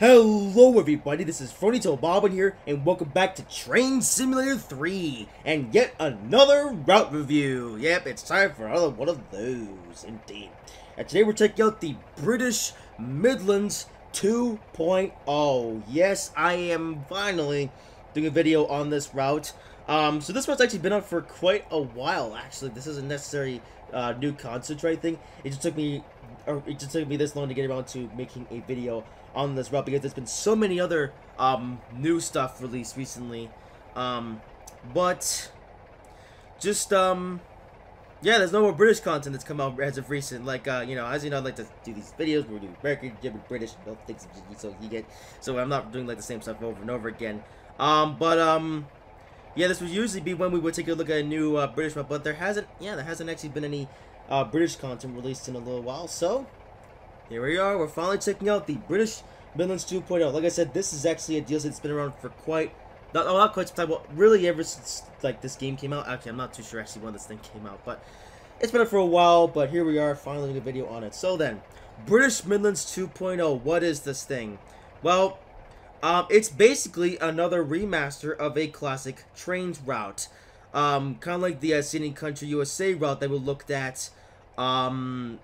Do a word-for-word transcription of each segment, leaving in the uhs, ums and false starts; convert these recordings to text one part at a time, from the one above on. Hello everybody, this is Frowny Toboban here, and welcome back to Trainz Simulator three, and yet another route review. Yep, it's time for another one of those, indeed. And today we're checking out the British Midlands two point oh. Yes, I am finally doing a video on this route. Um, so this route's actually been up for quite a while, actually. This isn't necessarily uh, new content or anything. It just took me... Or it just took me this long to get around to making a video on this route because there's been so many other um, new stuff released recently, um, but just um, yeah, there's no more British content that's come out as of recent. Like uh, you know, as you know, I like to do these videos where we do American, British, all things, so you get. So I'm not doing like the same stuff over and over again. Um, but um, yeah, this would usually be when we would take a look at a new uh, British route, but there hasn't. Yeah, there hasn't actually been any. Uh, British content released in a little while, so here we are. We're finally checking out the British Midlands two point oh. Like I said, this is actually a D L C that's been around for quite not, oh, not quite some time, well, really ever since like this game came out. Actually, I'm not too sure actually when this thing came out, but it's been up for a while. But here we are, finally doing a video on it. So then, British Midlands two point oh. What is this thing? Well, um, it's basically another remaster of a classic Trainz route. Um, kind of like the uh, Scenic Country U S A route that we looked at um,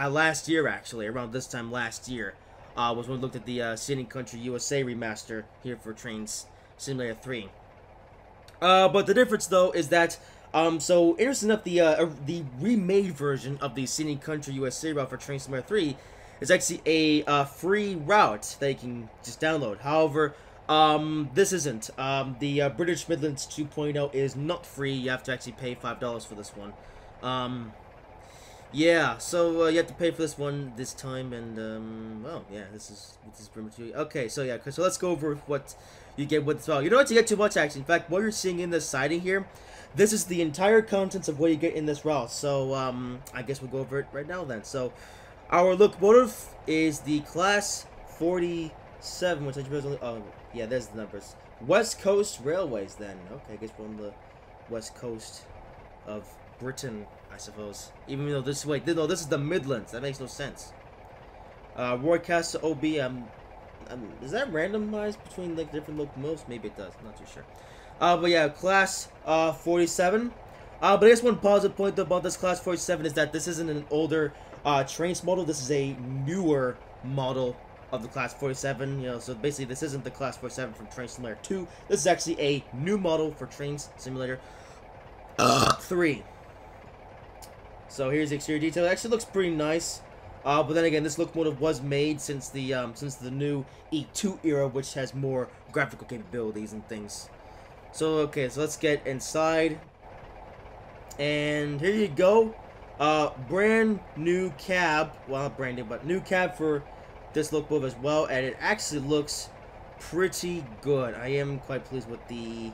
uh, last year, actually, around this time last year, uh, was when we looked at the uh, Scenic Country U S A remaster here for Trainz Simulator three. Uh, but the difference, though, is that, um, so interesting enough, the, uh, the remade version of the Scenic Country U S A route for Trainz Simulator three is actually a uh, free route that you can just download. However, Um, this isn't. Um, the uh, British Midlands two point oh is not free. You have to actually pay five dollars for this one. Um, yeah, so uh, you have to pay for this one this time, and, um, well, yeah, this is, this is pretty much... Okay, so yeah, so let's go over what you get with this route. You don't have to get too much action. In fact, what you're seeing in this siding here, this is the entire contents of what you get in this route. So, um, I guess we'll go over it right now, then. So, our locomotive is the Class forty-seven, which I suppose only... Oh, yeah, there's the numbers. West Coast Railways, then. Okay, I guess we're on the west coast of Britain, I suppose. Even though this... Wait, no, this is the Midlands. That makes no sense. Uh, Roy Castle O B M. Um, is that randomized between, like, different locomotives? Maybe it does. I'm not too sure. Uh, but yeah, Class uh, forty-seven. Uh, but I guess one positive point about this Class forty-seven is that this isn't an older uh, Trainz model. This is a newer model of the Class forty-seven, you know, so basically this isn't the Class forty-seven from Trainz Simulator two. This is actually a new model for Trainz Simulator uh. three. So here's the exterior detail. It actually looks pretty nice, uh, but then again, this locomotive was made since the um, since the new E two era, which has more graphical capabilities and things. So okay, so let's get inside, and here you go, uh, brand new cab. Well, not brand new, but new cab for this locomotive as well, and it actually looks pretty good. I am quite pleased with the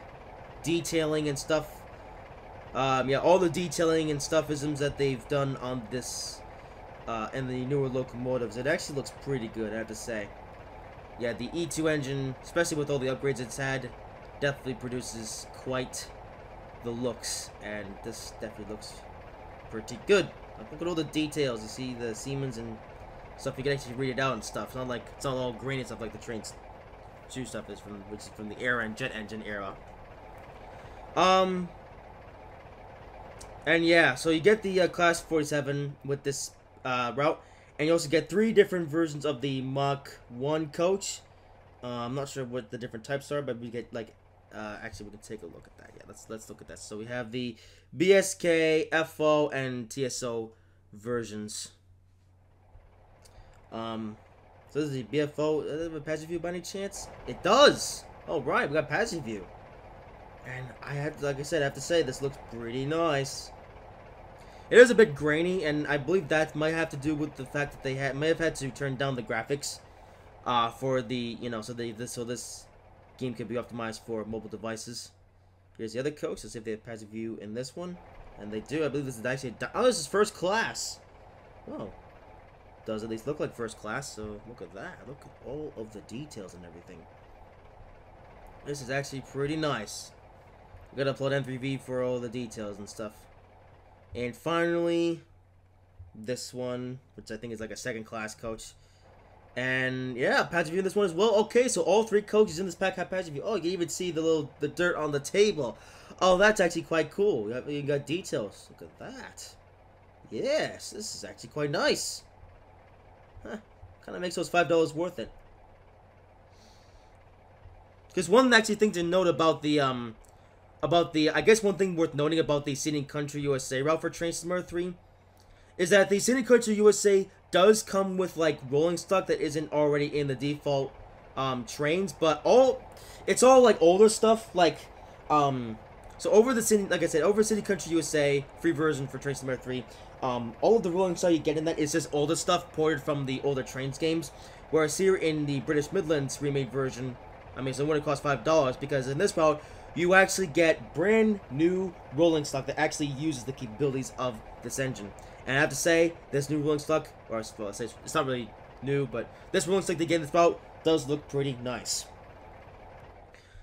detailing and stuff. Um, yeah, all the detailing and stuffisms that they've done on this uh, and the newer locomotives, it actually looks pretty good, I have to say. Yeah, the E two engine, especially with all the upgrades it's had, definitely produces quite the looks, and this definitely looks pretty good. Look at all the details. You see the Siemens and stuff, you can actually read it out and stuff. It's not like it's not all grainy stuff like the Trainz two stuff is from, which is from the era and jet engine era. Um, and yeah, so you get the uh, Class forty-seven with this uh, route, and you also get three different versions of the Mach one coach. Uh, I'm not sure what the different types are, but we get like uh, actually we can take a look at that. Yeah, let's let's look at that. So we have the B S K, F O, and T S O versions. Um, so this is the B F O. Does it have a passenger view by any chance? It does! Oh, right, we got passenger view. And I have, like I said, I have to say, this looks pretty nice. It is a bit grainy, and I believe that might have to do with the fact that they had, may have had to turn down the graphics, uh, for the, you know, so they, this, so this game could be optimized for mobile devices. Here's the other coach. Let's see if they have passenger view in this one. And they do. I believe this is actually, a oh, this is first class! Whoa. Does at least look like first class, so look at that. Look at all of the details and everything. This is actually pretty nice. We gotta upload M three V for all the details and stuff. And finally, this one, which I think is like a second class coach. And yeah, patch view in this one as well. Okay, so all three coaches in this pack have patch view. Oh, you can even see the little the dirt on the table. Oh, that's actually quite cool. You got, you got details. Look at that. Yes, this is actually quite nice. Huh? Kind of makes those five dollars worth it. Because one actually thing to note about the um, about the I guess one thing worth noting about the Scenic Country U S A route for Trainz Simulator three is that the Scenic Country U S A does come with like rolling stock that isn't already in the default um, trains, but all it's all like older stuff. Like um, so over the city, like I said, over Scenic Country U S A free version for Trainz Simulator three, um, all of the rolling stock you get in that is just older stuff ported from the older Trainz games. Whereas here in the British Midlands remade version, I mean, so it wouldn't cost five dollars because in this route you actually get brand new rolling stock that actually uses the capabilities of this engine. And I have to say, this new rolling stock, or well, it's not really new, but this rolling stock they gave this route does look pretty nice.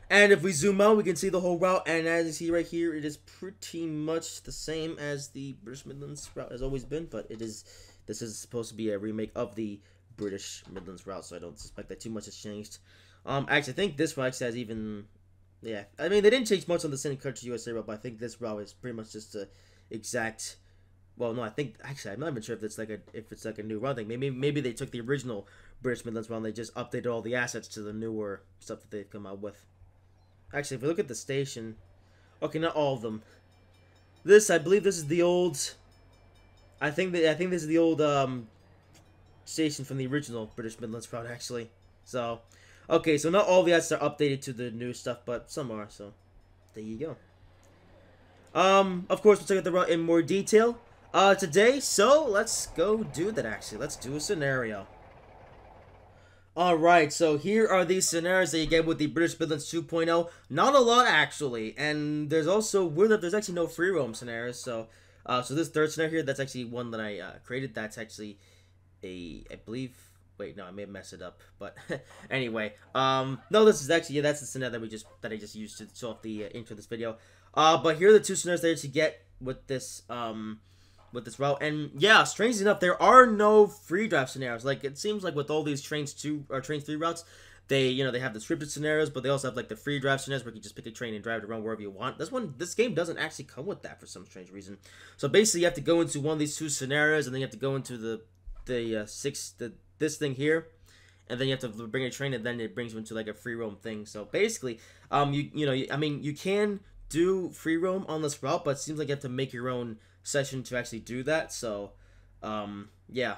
And if we zoom out, we can see the whole route, and as you see right here, it is pretty much the same as the British Midlands route has always been, but it is, this is supposed to be a remake of the British Midlands route, so I don't suspect that too much has changed. Um, actually, I think this route has even, yeah, I mean, they didn't change much on the Scenic Country U S A route, but I think this route is pretty much just the exact... Well, no, I think actually I'm not even sure if it's like a if it's like a new run thing. Maybe maybe they took the original British Midlands run, they just updated all the assets to the newer stuff that they've come out with. Actually, if we look at the station, okay, not all of them. This I believe this is the old. I think that I think this is the old um, station from the original British Midlands route actually. So, okay, so not all the assets are updated to the new stuff, but some are. So, there you go. Um, of course, we'll check out the route in more detail. Uh, today, so let's go do that actually. Let's do a scenario. Alright, so here are these scenarios that you get with the British Midlands two point oh. Not a lot actually, and there's also, weird enough, there's actually no free roam scenarios, so uh, so this third scenario here, that's actually one that I uh, created. That's actually a, I believe, wait, no, I may mess it up, but anyway. Um, no, this is actually, yeah, that's the scenario that we just, that I just used to show off the uh, intro of this video. Uh, but here are the two scenarios that you get with this, um... with this route. And yeah, strangely enough, there are no free drive scenarios. Like, it seems like with all these Trainz two or Trainz three routes, they, you know, they have the scripted scenarios, but they also have like the free drive scenarios where you can just pick a train and drive it around wherever you want. This one, this game doesn't actually come with that for some strange reason. So basically you have to go into one of these two scenarios, and then you have to go into the the uh, six the this thing here, and then you have to bring a train, and then it brings you into like a free roam thing. So basically um you you know you, I mean, you can do free roam on this route, but it seems like you have to make your own session to actually do that. So um yeah,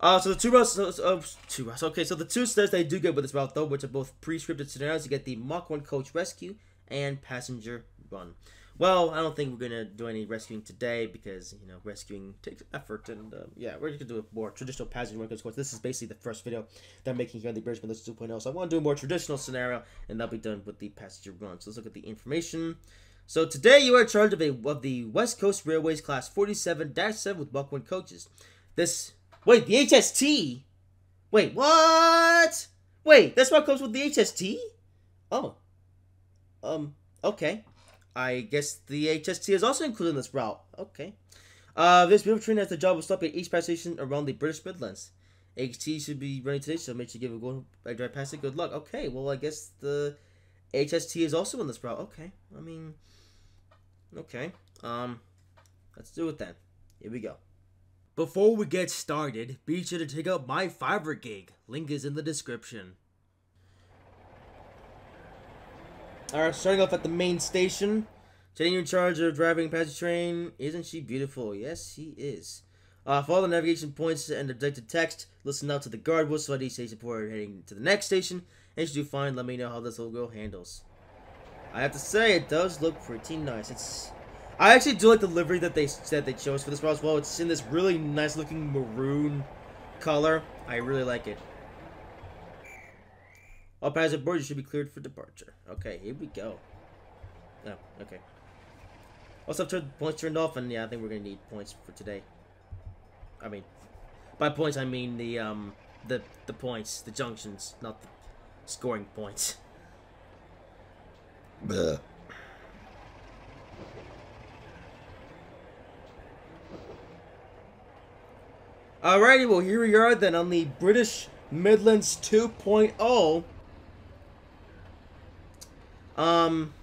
uh so the two routes, so, so, two routes okay so the two scenarios they do get with this route though, which are both pre-scripted scenarios, you get the Mach one coach rescue and passenger run. Well, I don't think we're gonna do any rescuing today because, you know, rescuing takes effort, and um, yeah, we're just gonna do a more traditional passenger run. Of course, this is basically the first video that I'm making here on the British Midlands two point oh, so I want to do a more traditional scenario, and that'll be done with the passenger run. So let's look at the information. So today you are in charge of, a, of the West Coast Railways Class forty-seven dash seven with Mk one coaches. This... Wait, the H S T? Wait, what? Wait, this one comes with the H S T? Oh. Um, okay. I guess the H S T is also included in this route. Okay. Uh, this rail train has the job of stopping at each power station around the British Midlands. H S T should be running today, so make sure you give it a go. I drive past it. Good luck. Okay, well, I guess the H S T is also in this route. Okay, I mean... Okay, um, let's do it then. Here we go. Before we get started, be sure to check out my Fiverr gig. Link is in the description. Alright, starting off at the main station. Jenny, you're in charge of driving passenger train. Isn't she beautiful? Yes, she is. Uh, follow the navigation points and objective text. Listen now to the guard whistle at each station before heading to the next station. And should you find, let me know how this logo handles. I have to say, it does look pretty nice. It's, I actually do like the livery that they said they chose for this route as well. It's in this really nice looking maroon color. I really like it. All passengers aboard, you should be cleared for departure. Okay, here we go. Oh, okay. Also, I've turned points turned off, and yeah, I think we're gonna need points for today. I mean, by points I mean the um the the points, the junctions, not the scoring points. Bleh. Alrighty, well, here we are then on the British Midlands two point oh. Um,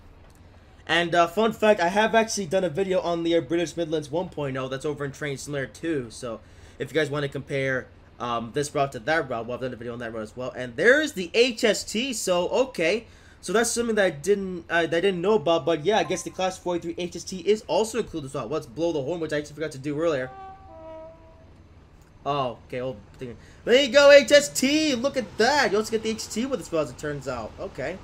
and uh, fun fact, I have actually done a video on the British Midlands one point oh that's over in Trainz Simulator two. So if you guys want to compare um, this route to that route, well, I've done a video on that route as well. And there's the H S T. So okay, so that's something that I didn't uh, that I didn't know about. But yeah, I guess the Class forty-three H S T is also included as well. Let's blow the horn, which I actually forgot to do earlier. Oh, okay, old thing. There you go, H S T. Look at that. You also get the H S T with the spell, as it turns out. Okay.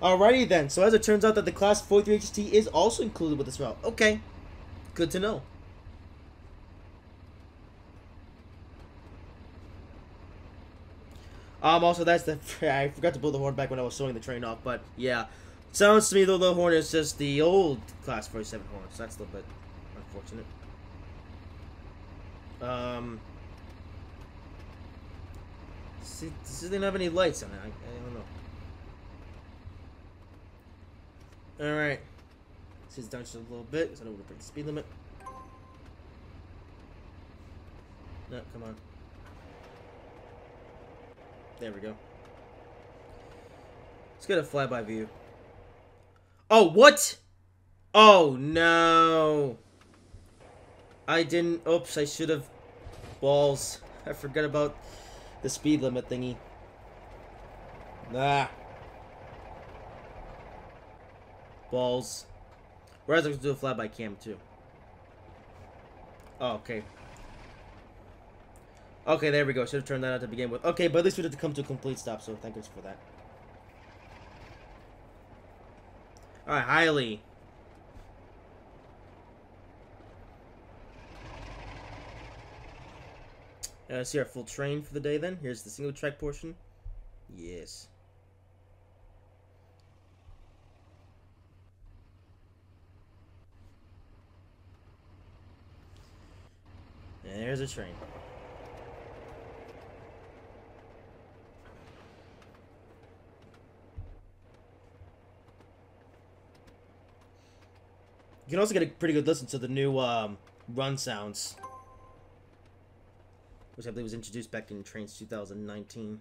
Alrighty then, so as it turns out that the Class forty-three H S T is also included with this route. Okay, good to know. Um, also that's the, I forgot to blow the horn back when I was showing the train off, but yeah. Sounds to me the little horn is just the old Class forty-seven horn, so that's a little bit unfortunate. Um, see, this doesn't have any lights on it, I, I don't know. Alright, this is down just a little bit, so I don't want to break the speed limit. No, come on. There we go. Let's get a flyby view. Oh, what? Oh, no. I didn't. Oops, I should have. Balls. I forgot about the speed limit thingy. Nah. Balls. Whereas I can do a flyby cam too. Oh, okay. Okay, there we go. Should have turned that out to begin with. Okay, but at least we did come to a complete stop, so thank us for that. Alright, highly. Uh, let's see our full train for the day then. Here's the single track portion. Yes. And there's a train. You can also get a pretty good listen to the new um, run sounds, which I believe was introduced back in Trainz two thousand nineteen.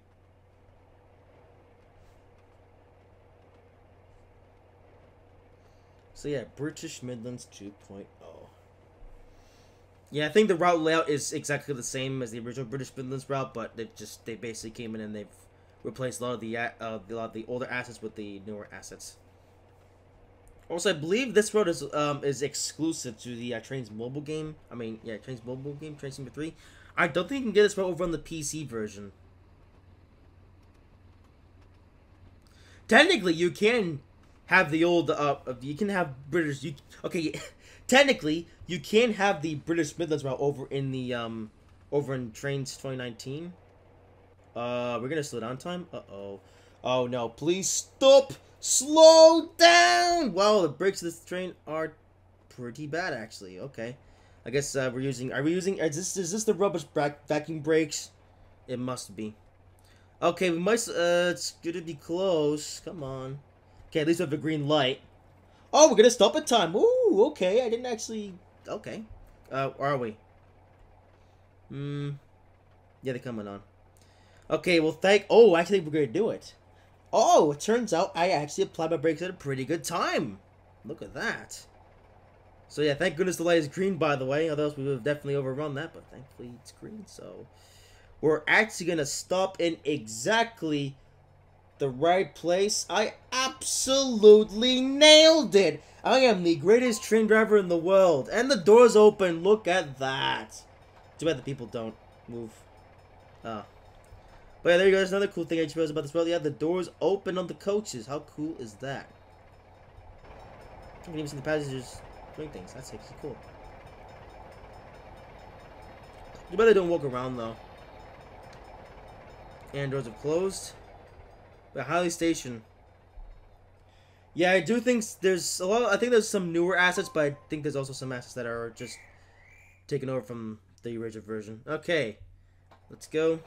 So yeah, British Midlands two point oh. Yeah, I think the route layout is exactly the same as the original British Midlands route, but they just they basically came in and they've replaced a lot of the uh, a lot of the older assets with the newer assets. Also, I believe this route is um is exclusive to the uh, Trainz Mobile game. I mean, yeah, Trainz Mobile game, Trainz Simulator three. I don't think you can get this route over on the P C version. Technically, you can have the old uh you can have British you okay. Technically, you can have the British Midlands route over in the um, over in Trainz twenty nineteen. Uh, we're gonna slow down time. Uh oh, oh no! Please stop! Slow down! Wow, the brakes of this train are pretty bad, actually. Okay, I guess uh, we're using. Are we using? Is this is this the rubbish vacuum brakes? It must be. Okay, we might. Uh, it's gonna be close. Come on. Okay, at least we have a green light. Oh, we're gonna stop at time. Ooh, okay. I didn't actually. Okay, uh, where are we? Hmm. Yeah, they're coming on. Okay, well, thank. Oh, actually, we're gonna do it. Oh, it turns out I actually applied my brakes at a pretty good time. Look at that. So yeah, thank goodness the light is green, by the way. Otherwise, we would have definitely overrun that. But thankfully, it's green. So we're actually gonna stop in exactly the right place. I absolutely nailed it. I am the greatest train driver in the world. And the door's open. Look at that. Too bad the people don't move. Uh, but yeah, there you go. There's another cool thing I just realized about this road. Yeah, the door's open on the coaches. How cool is that? I can even see the passengers doing things. That's actually cool. Too bad they don't walk around, though. And doors have closed. But Hawley Station. Yeah, I do think there's a lot of, I think there's some newer assets, but I think there's also some assets that are just taken over from the original version. Okay, let's go.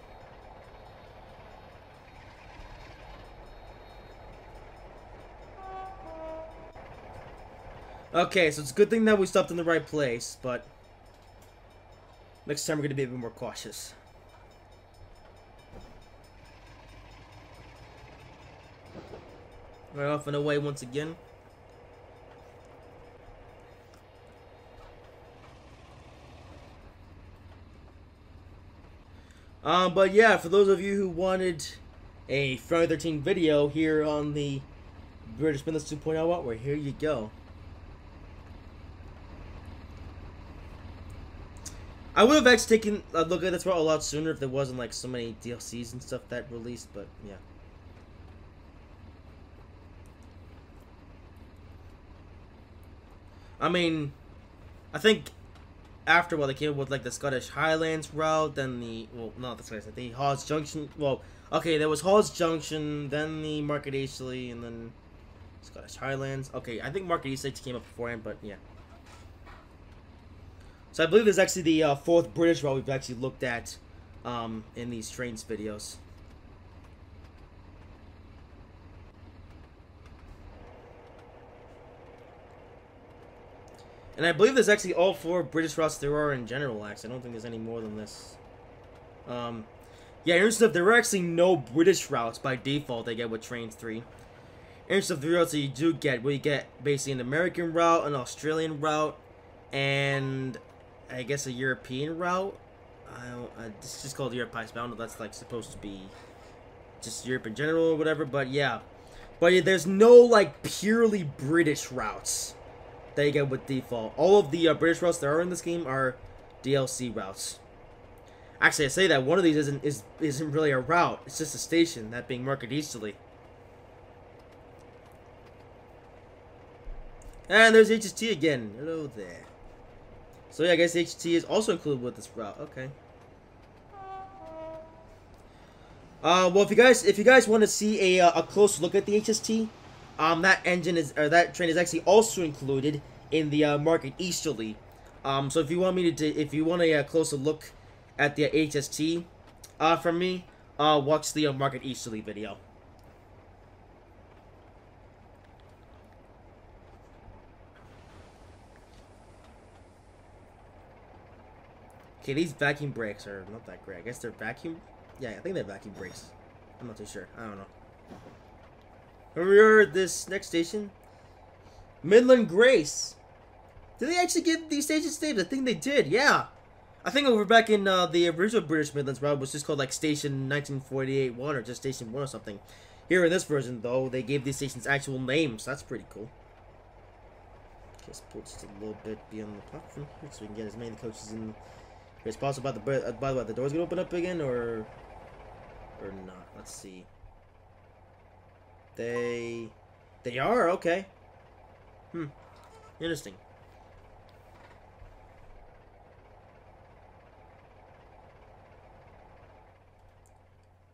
Okay, so it's a good thing that we stopped in the right place, but next time we're going to be a bit more cautious. Right off and away once again. Um, but yeah, for those of you who wanted a Friday thirteen video here on the British Midlands two point oh artwork, here you go. I would have actually taken a look at this route a lot sooner if there wasn't like so many D L Cs and stuff that released, but yeah. I mean, I think after what they came up with, like the Scottish Highlands route, then the well, not the Scottish, the Hawes Junction. Well, okay, there was Hawes Junction, then the Market Eastleigh, and then Scottish Highlands. Okay, I think Market Eastleigh came up beforehand, but yeah. So I believe there's actually the uh, fourth British route we've actually looked at um, in these Trainz videos. And I believe there's actually all four British routes there are in general, actually. I don't think there's any more than this. Um, yeah, interesting stuff. There are actually no British routes by default they get with Trainz three. Interesting stuff, the routes that you do get, where you get basically an American route, an Australian route, and I guess a European route. I don't, uh, it's just called Europe Icebound. That's like supposed to be just Europe in general or whatever, but yeah. But yeah, there's no like purely British routes that you get with default. All of the uh, British routes that are in this game are D L C routes. Actually, I say that one of these isn't is isn't really a route. It's just a station, that being Market Eastleigh. And there's H S T again. Hello there. So yeah, I guess H S T is also included with this route. Okay. Uh, well, if you guys if you guys want to see a uh, a close look at the H S T. Um, that engine is, or that train is actually also included in the uh, Market Easterly. Um, so if you want me to, if you want a uh, closer look at the uh, H S T uh, from me, uh, watch the uh, Market Easterly video. Okay, these vacuum brakes are not that great. I guess they're vacuum. Yeah, I think they're vacuum brakes. I'm not too sure. I don't know. We're at this next station, Midland Grace. Did they actually give these stations names? I think they did. Yeah, I think over back in uh, the original British Midlands route was just called like Station nineteen forty-eight One or just Station One or something. Here in this version, though, they gave these stations actual names. That's pretty cool. Just pull just a little bit beyond the platform here so we can get as many coaches in here as possible. By the by the way, the door's gonna open up again or or not? Let's see. They, they are okay. Hmm, interesting.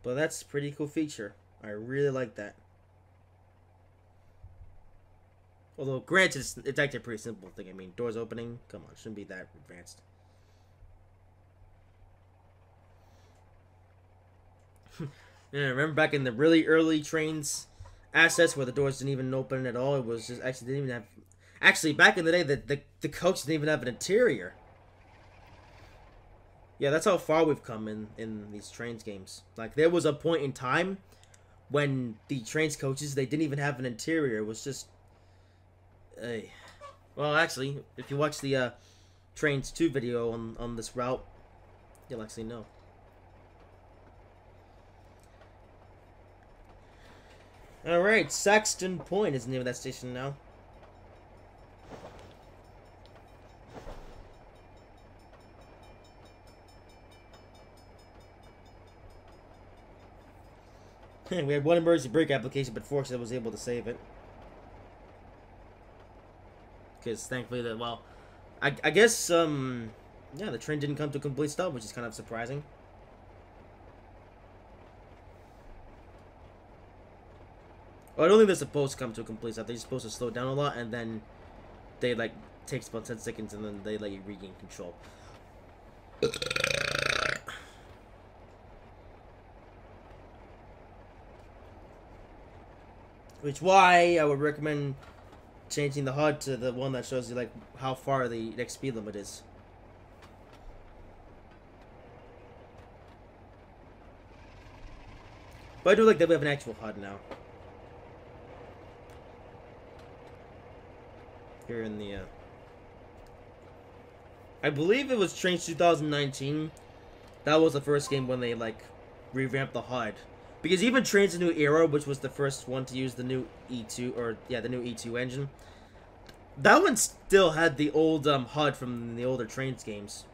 But that's a pretty cool feature. I really like that. Although, granted, it's, it's actually a pretty simple thing. I mean, doors opening. Come on, shouldn't be that advanced. Yeah, remember back in the really early Trainz assets where the doors didn't even open at all. It was just actually didn't even have. Actually, back in the day, the the, the coach didn't even have an interior. Yeah, that's how far we've come in in these Trainz games. Like there was a point in time when the Trainz coaches they didn't even have an interior. It was just, hey, uh, well, actually, if you watch the uh, Trainz two video on on this route, you'll actually know. Alright, Saxton Point is the name of that station now. We had one emergency brake application, but fortunately I was able to save it. Because thankfully, the, well, I, I guess, um, yeah, the train didn't come to a complete stop, which is kind of surprising. I don't think they're supposed to come to a complete stop. They're supposed to slow down a lot, and then they like takes about ten seconds, and then they let you regain control. Which why I would recommend changing the H U D to the one that shows you like how far the next speed limit is. But I do like that we have an actual H U D now. here in the, uh, I believe it was Trainz two thousand nineteen. That was the first game when they, like, revamped the H U D. Because even Trainz a New Era, which was the first one to use the new E two, or, yeah, the new E two engine, that one still had the old um, H U D from the older Trainz games.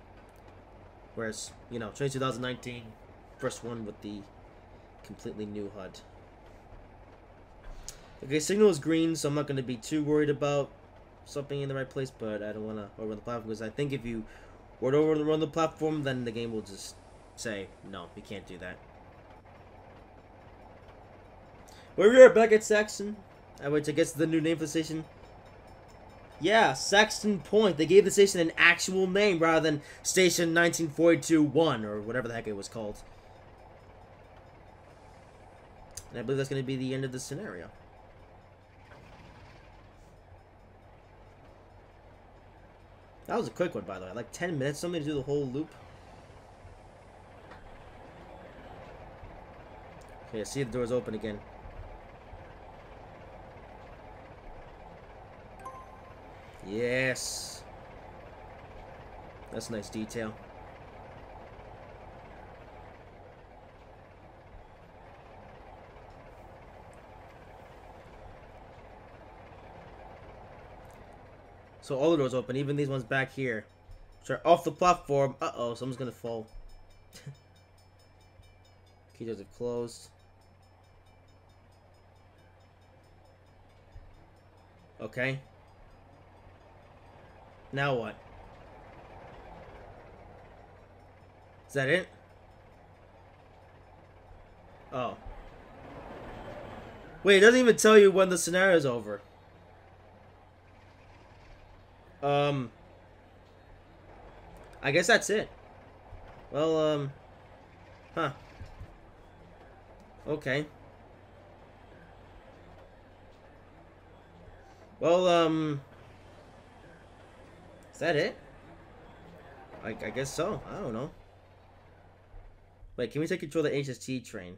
Whereas, you know, Trainz two thousand nineteen, first one with the completely new H U D. Okay, signal is green, so I'm not going to be too worried about something in the right place, but I don't want to overrun the platform, because I think if you were to overrun the platform, then the game will just say, no, we can't do that. Well, we are back at Saxton, which I guess is the new name for the station. Yeah, Saxton Point. They gave the station an actual name rather than Station nineteen forty-two one, or whatever the heck it was called. And I believe that's going to be the end of the scenario. That was a quick one, by the way. Like ten minutes, something to do the whole loop. Okay, I see the door's open again. Yes. That's nice detail. So all the doors open, even these ones back here, which are off the platform. Uh-oh, someone's gonna fall. Key doors have closed. Okay. Now what? Is that it? Oh. Wait, it doesn't even tell you when the scenario's over. Um, I guess that's it. Well, um, huh. Okay. Well, um, is that it? I, I guess so. I don't know. Wait, can we take control of the H S T train?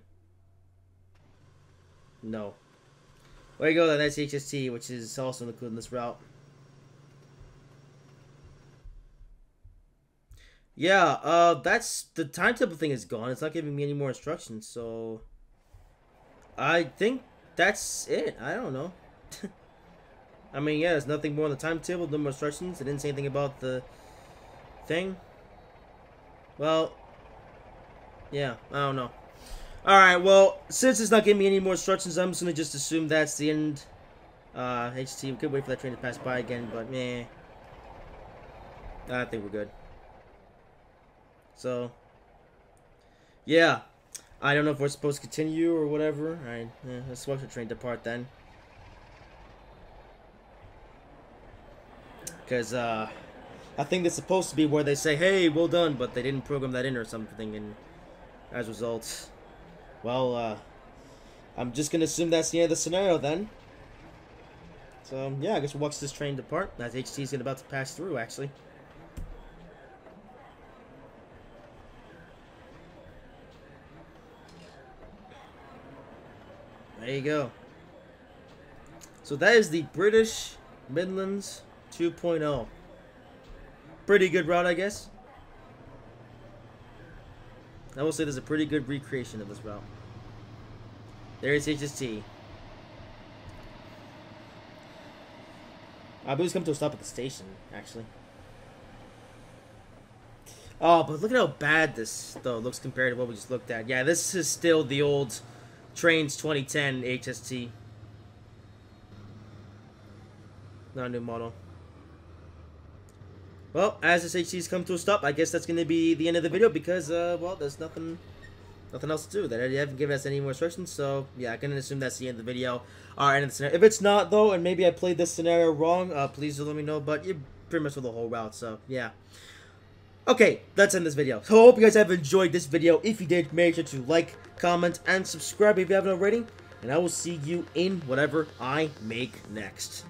No. There you go, then that's H S T, which is also included in this route. Yeah, uh, that's, the timetable thing is gone. It's not giving me any more instructions, so I think that's it. I don't know. I mean, yeah, there's nothing more on the timetable, no more instructions. It didn't say anything about the thing. Well, yeah, I don't know. Alright, well, since it's not giving me any more instructions, I'm just going to just assume that's the end. Uh, H T, we could wait for that train to pass by again, but meh. I think we're good. So, yeah, I don't know if we're supposed to continue or whatever. All right, yeah, let's watch the train depart then, because uh, I think that's supposed to be where they say, "Hey, well done," but they didn't program that in or something, and as a result, well, uh, I'm just gonna assume that's the end of the scenario then. So yeah, I guess we'll watch this train depart. That's H T's gonna about to pass through actually. There you go. So that is the British Midlands two point oh. Pretty good route, I guess. I will say there's a pretty good recreation of this route. There is H S T. I believe it's come to a stop at the station, actually. Oh, but look at how bad this, though, looks compared to what we just looked at. Yeah, this is still the old Trainz twenty ten H S T. Not a new model. Well, as this H T's come to a stop, I guess that's going to be the end of the video because, uh, well, there's nothing nothing else to do. They haven't given us any more instructions, so, yeah, I can assume that's the end of the video. All right, end of the scenario. If it's not, though, and maybe I played this scenario wrong, uh, please do let me know, but you're pretty much with the whole route, so, yeah. Okay, that's in this video. So I hope you guys have enjoyed this video. If you did, make sure to like, comment, and subscribe if you haven't already. And I will see you in whatever I make next.